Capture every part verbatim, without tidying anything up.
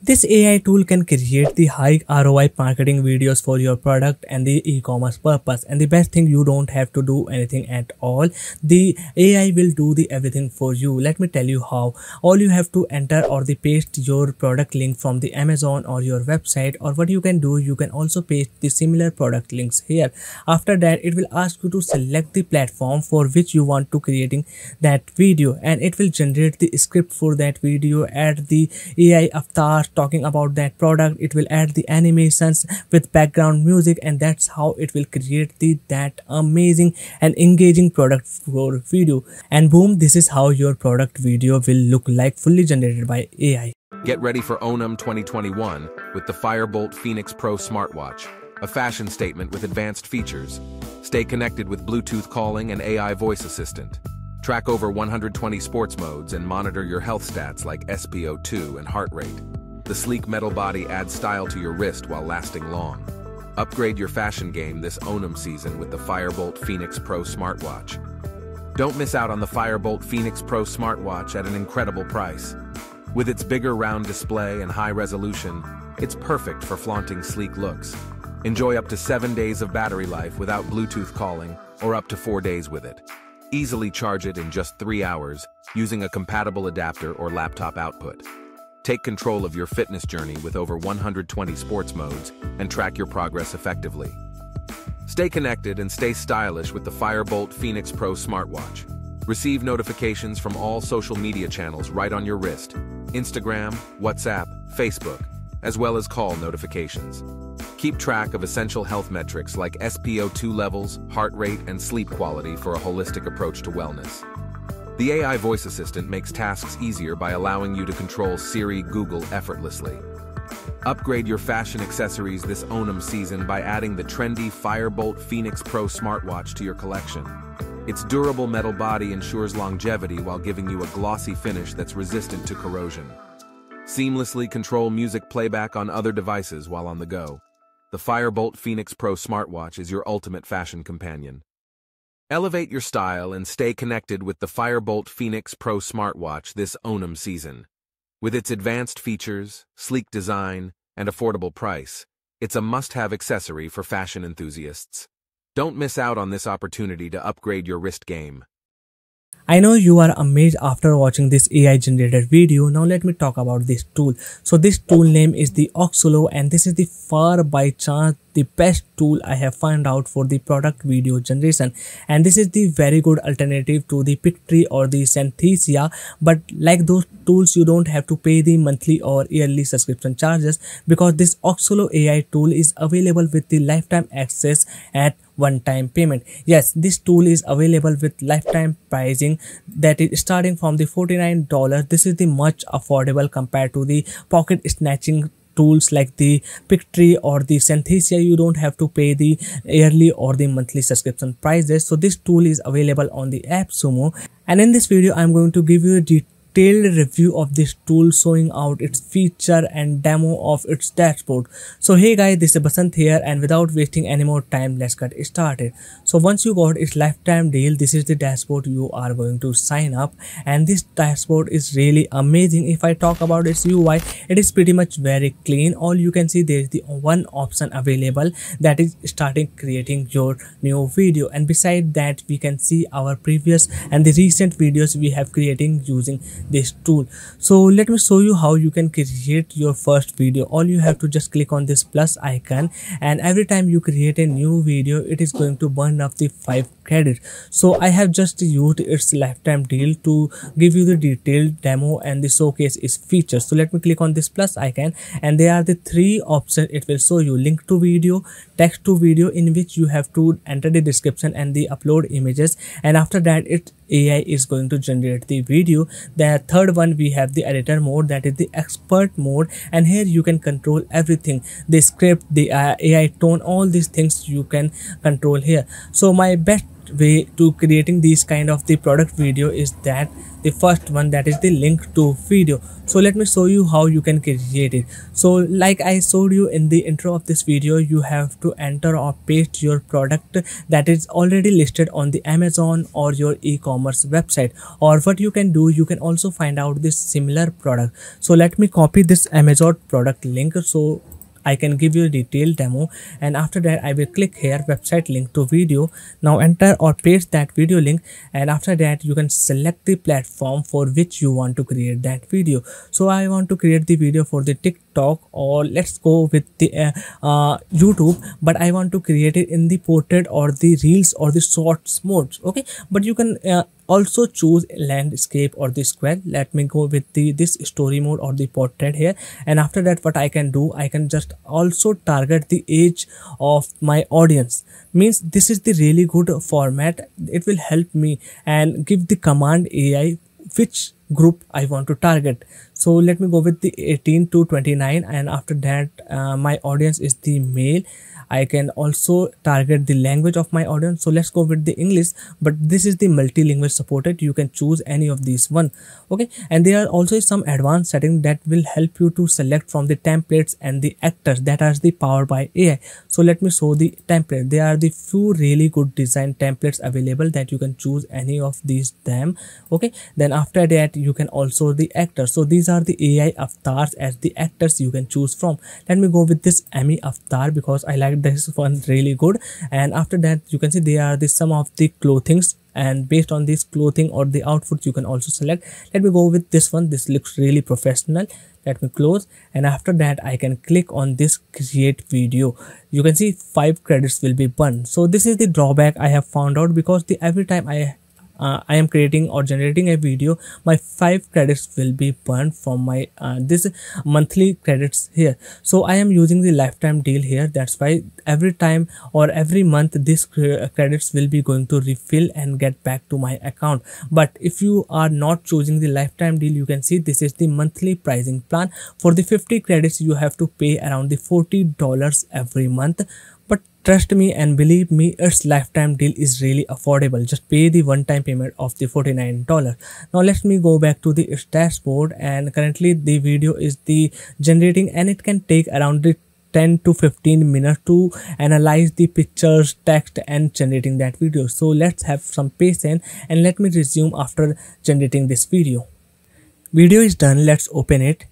This A I tool can create the high R O I marketing videos for your product and the e-commerce purpose. And the best thing, you don't have to do anything at all. The A I will do the everything for you. Let me tell you how. All you have to enter or the paste your product link from the Amazon or your website, or what you can do, you can also paste the similar product links here. After that, it will ask you to select the platform for which you want to creating that video, and it will generate the script for that video, add the A I avatar talking about that product, it will add the animations with background music, and that's how it will create the that amazing and engaging product for video. And boom, this is how your product video will look like, fully generated by A I. Get ready for Onum twenty twenty-one with the Fire-Boltt Phoenix Pro smartwatch, a fashion statement with advanced features. Stay connected with Bluetooth calling and A I voice assistant. Track over one hundred twenty sports modes and monitor your health stats like S P O two and heart rate. The sleek metal body adds style to your wrist while lasting long. Upgrade your fashion game this Onum season with the Fire-Boltt Phoenix Pro smartwatch. Don't miss out on the Fire-Boltt Phoenix Pro smartwatch at an incredible price. With its bigger round display and high resolution, it's perfect for flaunting sleek looks. Enjoy up to seven days of battery life without Bluetooth calling, or up to four days with it. Easily charge it in just three hours using a compatible adapter or laptop output. Take control of your fitness journey with over one hundred twenty sports modes and track your progress effectively. Stay connected and stay stylish with the Fire-Boltt Phoenix Pro smartwatch. Receive notifications from all social media channels right on your wrist, Instagram, WhatsApp, Facebook, as well as call notifications. Keep track of essential health metrics like S P O two levels, heart rate, and sleep quality for a holistic approach to wellness. The A I voice assistant makes tasks easier by allowing you to control Siri, Google effortlessly. Upgrade your fashion accessories this Onum season by adding the trendy Fire-Boltt Phoenix Pro smartwatch to your collection. Its durable metal body ensures longevity while giving you a glossy finish that's resistant to corrosion. Seamlessly control music playback on other devices while on the go. The Fire-Boltt Phoenix Pro smartwatch is your ultimate fashion companion. Elevate your style and stay connected with the Fire-Boltt Phoenix Pro smartwatch this Onum season. With its advanced features, sleek design, and affordable price, it's a must-have accessory for fashion enthusiasts. Don't miss out on this opportunity to upgrade your wrist game. I know you are amazed after watching this A I generated video. Now let me talk about this tool. So this tool name is the Oxolo, and this is the far by chance the best tool I have found out for the product video generation. And this is the very good alternative to the Pictory or the Synthesia. But like those tools, you don't have to pay the monthly or yearly subscription charges, because this Oxolo A I tool is available with the lifetime access at one-time payment. Yes, this tool is available with lifetime pricing that is starting from the forty-nine dollars. This is the much affordable compared to the pocket snatching tools like the Pictory or the Synthesia. You don't have to pay the yearly or the monthly subscription prices. So this tool is available on the AppSumo, and in this video I'm going to give you a detail detailed review of this tool, showing out its feature and demo of its dashboard. So hey guys, this is Basant here, and without wasting any more time, let's get started. So once you got its lifetime deal, this is the dashboard you are going to sign up, and this dashboard is really amazing. If I talk about its U I, it is pretty much very clean. All you can see, there is the one option available, that is starting creating your new video, and beside that we can see our previous and the recent videos we have creating using this tool. So let me show you how you can create your first video. All you have to just click on this plus icon, and every time you create a new video, it is going to burn up the five credits. So I have just used its lifetime deal to give you the detailed demo and the showcase its features. So let me click on this plus icon, and there are the three options it will show you: link to video, text to video, in which you have to enter the description and the upload images, and after that it A I is going to generate the video. The third one, we have the editor mode, that is the expert mode, and here you can control everything, the script, the uh, A I tone, all these things you can control here. So my best way to creating these kind of the product video is that the first one, that is the link to video. So let me show you how you can create it. So like I showed you in the intro of this video, you have to enter or paste your product that is already listed on the Amazon or your e-commerce website, or what you can do, you can also find out this similar product. So let me copy this Amazon product link so I can give you a detailed demo, and after that I will click here website link to video. Now enter or paste that video link, and after that you can select the platform for which you want to create that video. So I want to create the video for the TikTok, or let's go with the uh, uh, YouTube, but I want to create it in the portrait or the reels or the shorts modes. Okay, but you can uh, also choose landscape or the square. Let me go with the this story mode or the portrait here, and after that what I can do, I can just also target the age of my audience. Means this is the really good format, it will help me, and give the command A I which group I want to target. So let me go with the eighteen to twenty-nine, and after that uh, my audience is the male. I can also target the language of my audience, so let's go with the English, but this is the multilingual supported, you can choose any of these one. Okay, and there are also some advanced settings that will help you to select from the templates and the actors that are the powered by A I. So let me show the template. There are the few really good design templates available that you can choose any of these them. Okay, then after that you can also the actors. So these are the A I avatars as the actors you can choose from. Let me go with this Amy avatar because I like this one really good, and after that you can see there are the some of the clothings, and based on this clothing or the outfits you can also select. Let me go with this one, this looks really professional. Let me close, and after that I can click on this create video. You can see five credits will be burned. So this is the drawback I have found out, because the every time I Uh, I am creating or generating a video, my five credits will be burned from my uh, this monthly credits here. So I am using the lifetime deal here, that's why every time or every month these credits will be going to refill and get back to my account. But if you are not choosing the lifetime deal, you can see this is the monthly pricing plan. For the fifty credits you have to pay around the forty dollars every month. But trust me and believe me, its lifetime deal is really affordable. Just pay the one-time payment of the forty-nine dollars. Now let me go back to the dashboard, and currently the video is the generating, and it can take around the ten to fifteen minutes to analyze the pictures, text, and generating that video. So let's have some patience, and let me resume after generating this video. Video is done, let's open it.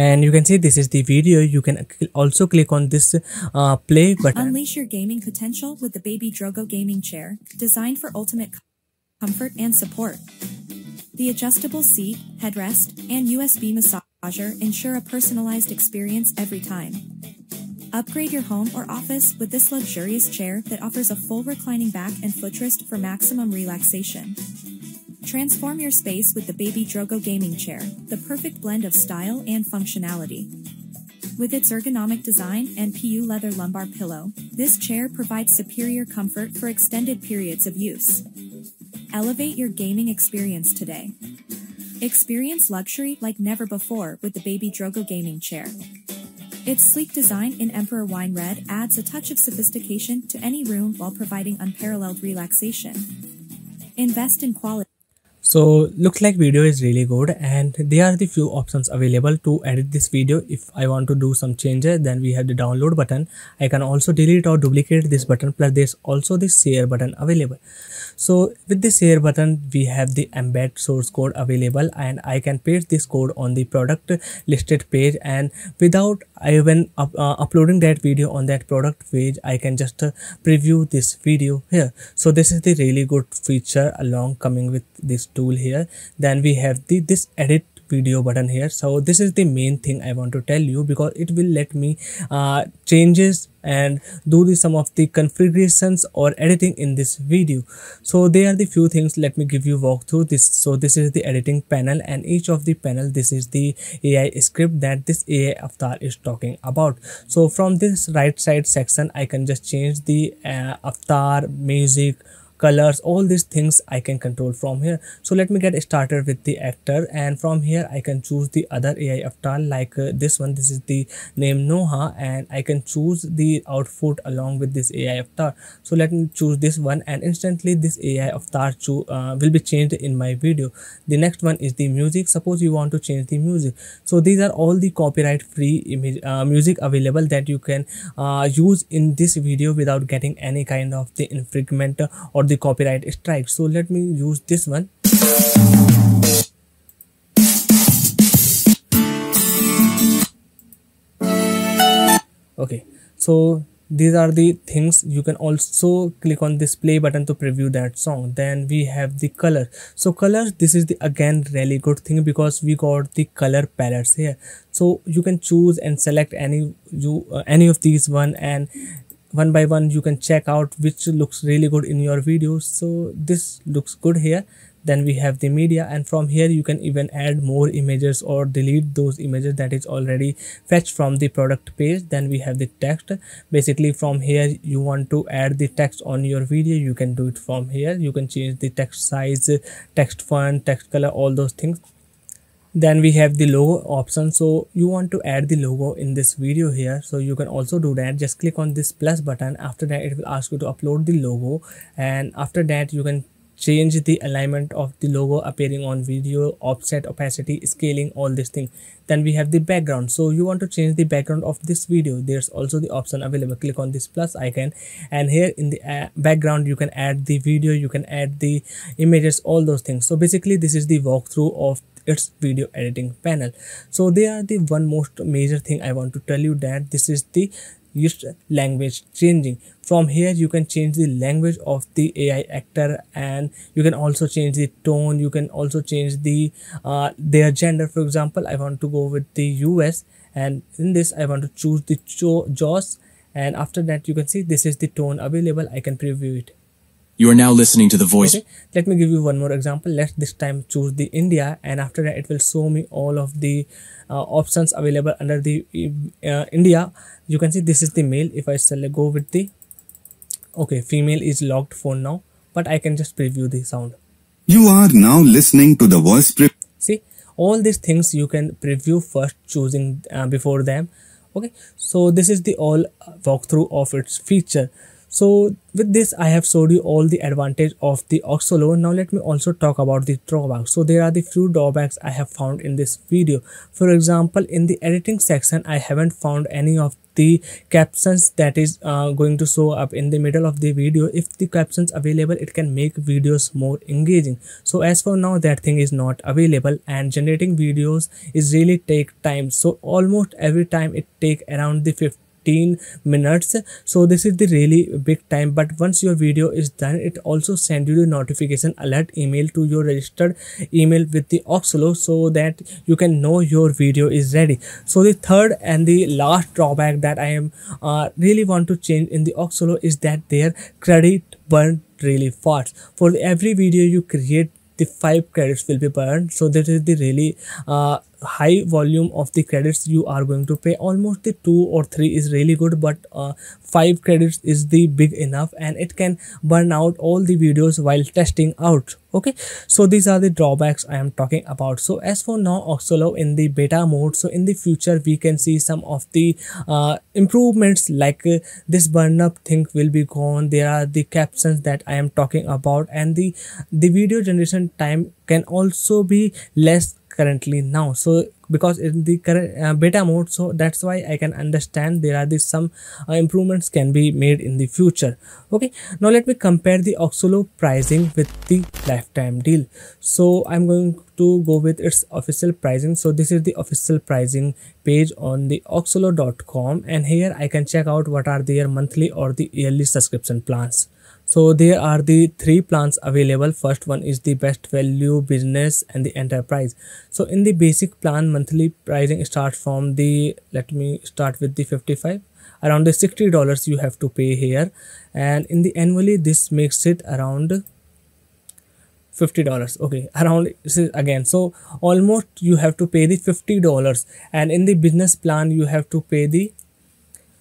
And you can see this is the video. You can also click on this uh, play button. Unleash your gaming potential with the Baby Drogo gaming chair, designed for ultimate comfort and support. The adjustable seat, headrest, and U S B massager ensure a personalized experience every time. Upgrade your home or office with this luxurious chair that offers a full reclining back and footrest for maximum relaxation. Transform your space with the Baby Drogo gaming chair, the perfect blend of style and functionality. With its ergonomic design and P U leather lumbar pillow, this chair provides superior comfort for extended periods of use. Elevate your gaming experience today. Experience luxury like never before with the Baby Drogo gaming chair. Its sleek design in Emperor Wine Red adds a touch of sophistication to any room while providing unparalleled relaxation. Invest in quality. So looks like video is really good, and there are the few options available to edit this video. If I want to do some changes, then we have the download button. I can also delete or duplicate this button, plus there's also the share button available. So with the share button we have the embed source code available, and I can paste this code on the product listed page, and without even up, uh, uploading that video on that product page, I can just uh, preview this video here. So this is the really good feature along coming with this tool here. Then we have the this edit video button here. So this is the main thing I want to tell you, because it will let me uh, changes and do the some of the configurations or editing in this video. So there are the few things, let me give you walk through this. So this is the editing panel, and each of the panel this is the A I script that this A I avatar is talking about. So from this right side section I can just change the uh, avatar, music, colors, all these things I can control from here. So let me get started with the actor, and from here I can choose the other A I avatar like uh, this one. This is the name Noha, and I can choose the outfit along with this A I avatar. So let me choose this one, and instantly this A I avatar to, uh, will be changed in my video. The next one is the music. Suppose you want to change the music. So these are all the copyright free image, uh, music available that you can uh, use in this video without getting any kind of the infringement or the copyright strike. So let me use this one. Okay, so these are the things. You can also click on this play button to preview that song. Then we have the color. So colors, this is the again really good thing because we got the color palettes here. So you can choose and select any you uh, any of these one, and one by one you can check out which looks really good in your video. So this looks good here. Then we have the media, and from here you can even add more images or delete those images that is already fetched from the product page. Then we have the text. Basically from here you want to add the text on your video, you can do it from here. You can change the text size, text font, text color, all those things. Then we have the logo option. So you want to add the logo in this video here, so you can also do that. Just click on this plus button. After that it will ask you to upload the logo, and after that you can change the alignment of the logo appearing on video, offset, opacity, scaling, all these things. Then we have the background. So you want to change the background of this video. There's also the option available. Click on this plus icon, and here in the uh, background you can add the video, you can add the images, all those things. So basically this is the walkthrough of its video editing panel. So they are the one most major thing I want to tell you, that this is the use language changing. From here you can change the language of the A I actor, and you can also change the tone. You can also change the uh, their gender. For example, I want to go with the U S, and in this I want to choose the Jaws, and after that you can see this is the tone available. I can preview it. You are now listening to the voice. Okay. Let me give you one more example. Let's this time choose the India, and after that it will show me all of the uh, options available under the uh, India. You can see this is the male. If I select go with the, okay, female is locked for now, but I can just preview the sound. You are now listening to the voice. See, all these things you can preview first choosing uh, before them. Okay, so this is the all walkthrough of its feature. So with this I have showed you all the advantage of the Oxolo. Now let me also talk about the drawbacks. So there are the few drawbacks I have found in this video. For example, in the editing section I haven't found any of the captions that is uh, going to show up in the middle of the video. If the captions available, it can make videos more engaging. So as for now that thing is not available, and generating videos is really take time. So almost every time it take around the fifteen minutes. So this is the really big time, but once your video is done it also send you the notification alert email to your registered email with the Oxolo, so that you can know your video is ready. So the third and the last drawback that I am uh, really want to change in the Oxolo is that their credit burn really fast. For every video you create, the five credits will be burned. So this is the really uh, high volume of the credits you are going to pay. Almost the two or three is really good, but uh, five credits is the big enough, and it can burn out all the videos while testing out. Okay, so these are the drawbacks I am talking about. So as for now Oxolo in the beta mode, so in the future we can see some of the uh, improvements like uh, this burn up thing will be gone. There are the captions that I am talking about, and the the video generation time can also be less currently now. So because in the current uh, beta mode, so that's why I can understand there are these some uh, improvements can be made in the future. Okay, now let me compare the Oxolo pricing with the lifetime deal. So I'm going to go with its official pricing. So this is the official pricing page on the oxolo dot com, and here I can check out what are their monthly or the yearly subscription plans. So there are the three plans available. First one is the best value, business, and the enterprise. So in the basic plan, monthly pricing starts from the, let me start with the fifty-five, around the sixty dollars you have to pay here, and in the annually this makes it around fifty dollars. Okay, around again, so almost you have to pay the fifty dollars, and in the business plan you have to pay the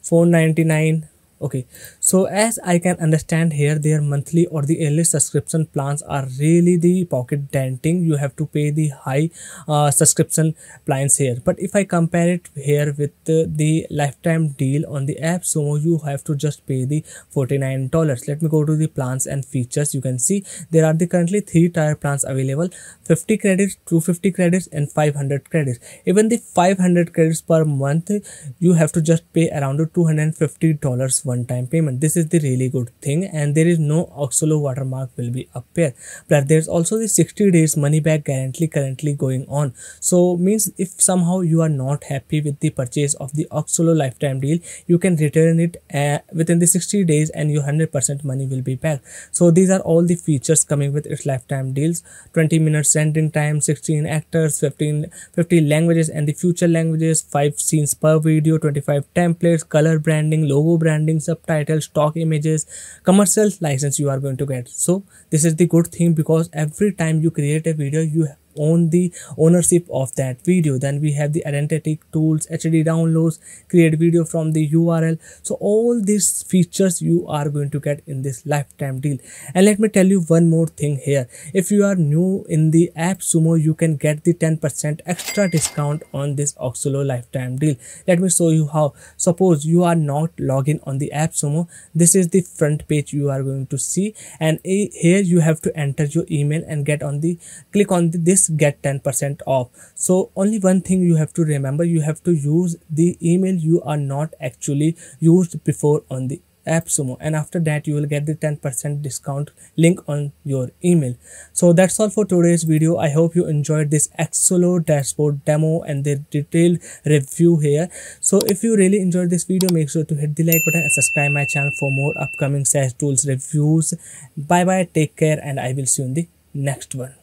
four ninety-nine. Okay, so as I can understand here, their monthly or the yearly subscription plans are really the pocket denting. You have to pay the high uh, subscription plans here. But if I compare it here with uh, the lifetime deal on the AppSumo, you have to just pay the forty-nine dollars. Let me go to the plans and features. You can see there are the currently three tier plans available: fifty credits, two hundred fifty credits and five hundred credits. Even the five hundred credits per month, you have to just pay around two hundred fifty dollars one time payment. This is the really good thing, and there is no Oxolo watermark will be up here. But there's also the sixty days money back guarantee currently going on. So means if somehow you are not happy with the purchase of the Oxolo lifetime deal, you can return it uh, within the sixty days and your one hundred percent money will be back. So these are all the features coming with its lifetime deals: twenty minutes sending time, sixteen actors, fifty languages and the future languages, five scenes per video, twenty-five templates, color branding, logo branding, subtitles, stock images, commercial license you are going to get. So this is the good thing, because every time you create a video, you have own the ownership of that video. Then we have the identity tools, H D downloads, create video from the U R L. So all these features you are going to get in this lifetime deal. And let me tell you one more thing here. If you are new in the AppSumo, you can get the ten percent extra discount on this Oxolo lifetime deal. Let me show you how. Suppose you are not logged in on the AppSumo. This is the front page you are going to see, and here you have to enter your email and get on the click on the, this get ten percent off. So only one thing you have to remember, you have to use the email you are not actually used before on the AppSumo, and after that you will get the ten percent discount link on your email. So that's all for today's video. I hope you enjoyed this Oxolo dashboard demo and the detailed review here. So if you really enjoyed this video, make sure to hit the like button and subscribe my channel for more upcoming SaaS tools reviews. Bye bye, take care, and I will see you in the next one.